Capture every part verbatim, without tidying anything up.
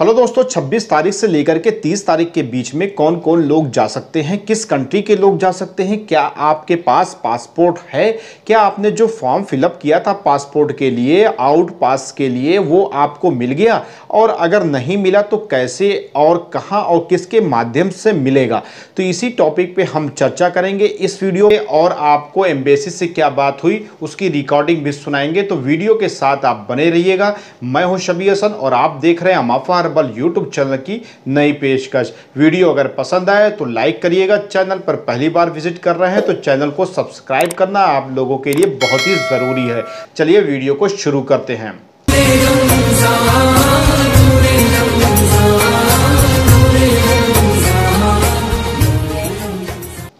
Hello दोस्तों, छब्बीस तारीख से लेकर के तीस तारीख के बीच में कौन कौन लोग जा सकते हैं, किस कंट्री के लोग जा सकते हैं, क्या आपके पास पासपोर्ट है, क्या आपने जो फॉर्म फिलअप किया था पासपोर्ट के लिए, आउट पास के लिए, वो आपको मिल गया, और अगर नहीं मिला तो कैसे और कहाँ और किसके माध्यम से मिलेगा। तो इसी टॉपिक पे हम चर्चा करेंगे इस वीडियो में, और आपको एम्बेसी से क्या बात हुई उसकी रिकॉर्डिंग भी सुनाएंगे। तो वीडियो के साथ आप बने रहिएगा। मैं हूँ शबी हसन और आप देख रहे हैं अमाफा हर्बल यूट्यूब चैनल की नई पेशकश। वीडियो अगर पसंद आए तो लाइक करिएगा। चैनल पर पहली बार विजिट कर रहे हैं तो चैनल को सब्सक्राइब करना आप लोगों के लिए बहुत ही जरूरी है। चलिए वीडियो को शुरू करते हैं।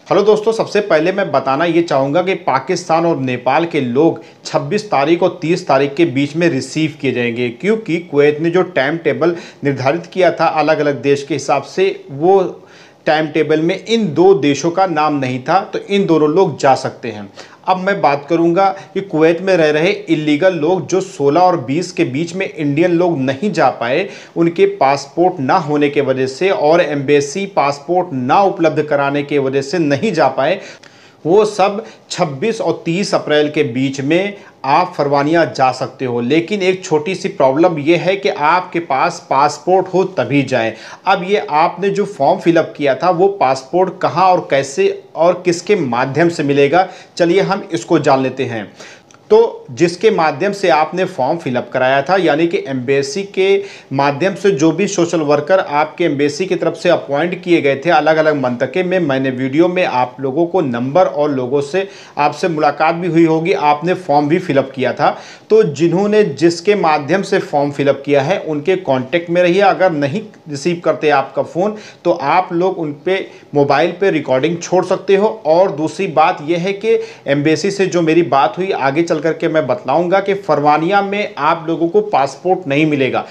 हेलो दोस्तों, सबसे पहले मैं बताना ये चाहूँगा कि पाकिस्तान और नेपाल के लोग छब्बीस तारीख और तीस तारीख के बीच में रिसीव किए जाएंगे, क्योंकि कुवैत ने जो टाइम टेबल निर्धारित किया था अलग अलग देश के हिसाब से, वो टाइम टेबल में इन दो देशों का नाम नहीं था, तो इन दोनों लोग जा सकते हैं। अब मैं बात करूंगा कि कुवैत में रह रहे इलीगल लोग जो सोलह और बीस के बीच में इंडियन लोग नहीं जा पाए, उनके पासपोर्ट ना होने के वजह से और एम्बेसी पासपोर्ट ना उपलब्ध कराने के वजह से नहीं जा पाए, वो सब छब्बीस और तीस अप्रैल के बीच में आप फरवानिया जा सकते हो। लेकिन एक छोटी सी प्रॉब्लम ये है कि आपके पास पासपोर्ट हो तभी जाएं। अब ये आपने जो फॉर्म फिलअप किया था वो पासपोर्ट कहाँ और कैसे और किसके माध्यम से मिलेगा, चलिए हम इसको जान लेते हैं। तो जिसके माध्यम से आपने फॉर्म फिलअप कराया था, यानी कि एम्बेसी के माध्यम से जो भी सोशल वर्कर आपके एम्बेसी की तरफ से अपॉइंट किए गए थे अलग अलग मंतके में, मैंने वीडियो में आप लोगों को नंबर और लोगों से आपसे मुलाकात भी हुई होगी, आपने फॉर्म भी फिलअप किया था। तो जिन्होंने जिसके माध्यम से फॉर्म फिलअप किया है उनके कॉन्टेक्ट में रहिए। अगर नहीं रिसीव करते आपका फ़ोन तो आप लोग उन पर मोबाइल पर रिकॉर्डिंग छोड़ सकते हो। और दूसरी बात यह है कि एम्बेसी से जो मेरी बात हुई, आगे करके मैं बताऊंगा कि फरवानिया में आप लोगों को पासपोर्ट नहीं मिलेगा,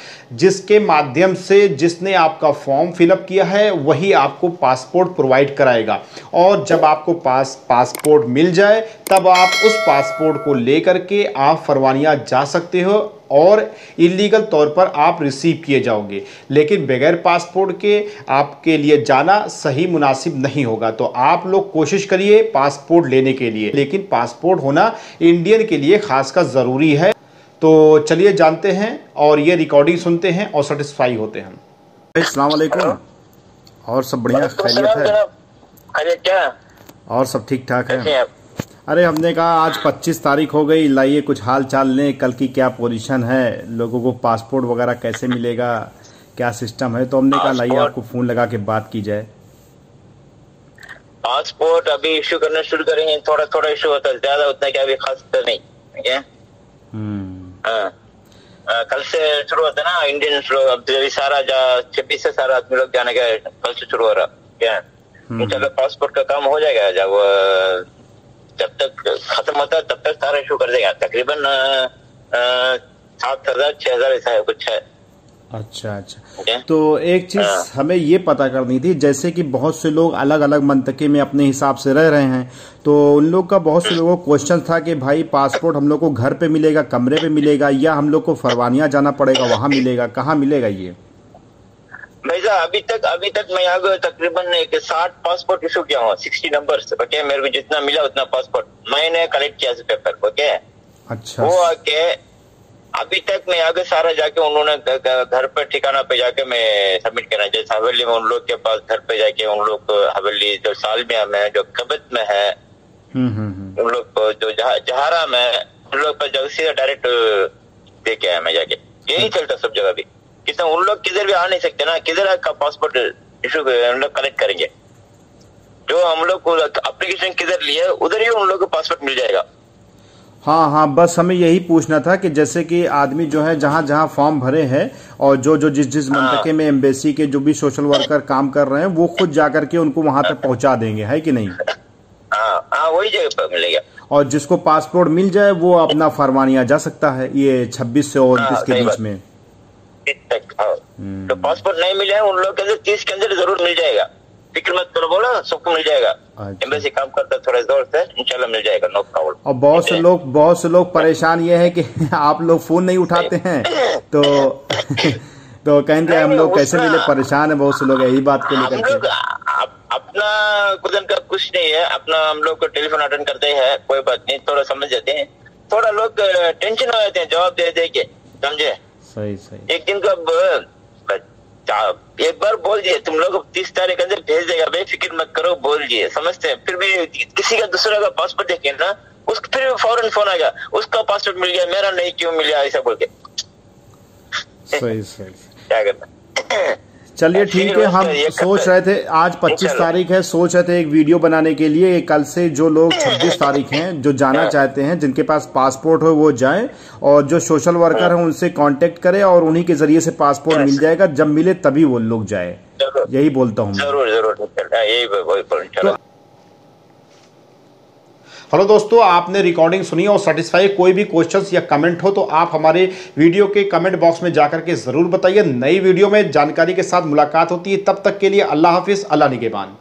जिसके माध्यम से जिसने आपका फॉर्म फिलअप किया है वही आपको पासपोर्ट प्रोवाइड कराएगा। और जब आपको पास पासपोर्ट मिल जाए तब आप उस पासपोर्ट को लेकर के आप फरवानिया जा सकते हो और इलीगल तौर पर आप रिसीव किए जाओगे। लेकिन बगैर पासपोर्ट के आपके लिए जाना सही मुनासिब नहीं होगा, तो आप लोग कोशिश करिए पासपोर्ट लेने के लिए, लेकिन पासपोर्ट होना इंडियन के लिए खासकर ज़रूरी है। तो चलिए जानते हैं और ये रिकॉर्डिंग सुनते हैं और सेटिस्फाई होते हैं। अस्सलाम वालेकुम, और सब बढ़िया खैरियत है? अरे क्या, और सब ठीक ठाक है? अरे हमने कहा आज पच्चीस तारीख हो गई, लाइए कुछ हाल चाल लें, कल की क्या पोजीशन है, लोगों को पासपोर्ट वगैरह कैसे मिलेगा, क्या सिस्टम है, तो हमने कहा लाइए आपको फोन लगा के बात की जाए। पासपोर्ट अभी इश्यू करना शुरू करेंगे, थोड़ा थोड़ा इश्यू होता है, ज्यादा उतना क्या भी खास तो नहीं, ठीक है। कल से शुरू होता है ना इंडियन, सारा छब्बीस से सारा आदमी लोग जाने का कल से शुरू हो रहा है। चलो पासपोर्ट का काम हो जाएगा, जब जब तक खत्म होता है तब तक सारा इशू कर देगा। तकरीबन सात हजार छह हजार ऐसा है कुछ है। अच्छा अच्छा okay? तो एक चीज हमें ये पता करनी थी, जैसे कि बहुत से लोग अलग अलग मंतके में अपने हिसाब से रह रहे हैं, तो उन लोग का बहुत से लोगों को क्वेश्चन था कि भाई पासपोर्ट हम लोग को घर पे मिलेगा, कमरे पे मिलेगा, या हम लोग को फरवानिया जाना पड़ेगा, वहाँ मिलेगा, कहाँ मिलेगा ये? भाई साहब अभी तक अभी तक मैं यहाँ तकरीबन एक साठ पासपोर्ट इशू किया हूँ, सिक्सटी नंबर से, ओके। मेरे को जितना मिला उतना पासपोर्ट मैंने कलेक्ट किया पेपर, ओके। अच्छा, वो आके अभी तक मैं आगे सारा जाके उन्होंने घर पे ठिकाना पे जाके मैं सबमिट करना, जैसे हवेली में उन लोग के पास घर पे जाके उन लोग को हवेली जो सालमिया में है, जो कबत में है, उन लोग को जो जहारा में उन लोग पर जब सीधा डायरेक्ट दे के आया मैं जाके। यही चलता सब जगह भी, कितना उन लोग किधर भी आ नहीं सकते ना, किधर का पासपोर्ट इशू उन लोग कलेक्ट करेंगे। जो हम लोग को एप्लीकेशन किधर लिए उधर ही उन लोग को पासपोर्ट मिल जाएगा। हाँ हाँ, बस हमें यही पूछना था कि जैसे कि आदमी जो है जहाँ जहाँ फॉर्म भरे हैं और जो जो जिस जिस मंतके में एम्बेसी के जो भी सोशल वर्कर काम कर रहे हैं वो खुद जाकर के उनको वहाँ तक पहुँचा देंगे, है कि नहीं? हाँ हाँ, वही जगह पर मिलेगा। और जिसको पासपोर्ट मिल जाए वो अपना फरमानिया जा सकता है ये छब्बीस से उनतीस के बीच में तक। तो पासपोर्ट नहीं मिला है उन लोग के अंदर, तीस के अंदर जरूर मिल जाएगा, फिक्र मत करो, बोला सबको मिल जाएगा। एम्बेसी काम करता है थोड़ा जोर से, इंशाल्लाह मिल जाएगा, नो प्रॉब्लम। और बहुत से लोग बहुत से लोग परेशान ये है कि आप लोग फोन नहीं उठाते हैं, तो तो कहें हम लोग कैसे मिले, परेशान है बहुत से लोग, यही बात को लेकर। अपना खुदन का कुछ नहीं है, अपना हम लोग को टेलीफोन अटेंड करते हैं, कोई बात नहीं, थोड़ा समझ जाते हैं, थोड़ा लोग टेंशन हो जाते हैं जवाब दे दे के, समझे। सही सही एक दिन का एक बार बोल दिए तुम लोग तीस तारीख के अंदर भेज देगा भाई, फिक्र मत करो, बोल दिए समझते हैं। फिर भी किसी का दूसरा का पासपोर्ट देखे ना, उस फिर फौरन फोन आएगा, उसका पासपोर्ट मिल गया मेरा नहीं क्यों मिला, ऐसा बोल के। सही सही क्या करना। चलिए ठीक है, हम सोच रहे थे आज पच्चीस तारीख है, सोच रहे थे एक वीडियो बनाने के लिए कल से, जो लोग छब्बीस तारीख हैं जो जाना चाहते हैं, जिनके पास पासपोर्ट हो वो जाएं, और जो सोशल वर्कर हैं उनसे कांटेक्ट करें और उन्हीं के जरिए से पासपोर्ट मिल जाएगा, जब मिले तभी वो लोग जाए, यही बोलता हूँ। जरूर जरूर। हेलो दोस्तों, आपने रिकॉर्डिंग सुनी और सेटिस्फाई, कोई भी क्वेश्चंस या कमेंट हो तो आप हमारे वीडियो के कमेंट बॉक्स में जाकर के ज़रूर बताइए। नई वीडियो में जानकारी के साथ मुलाकात होती है, तब तक के लिए अल्लाह हाफिज़, अल्लाह निगेबान।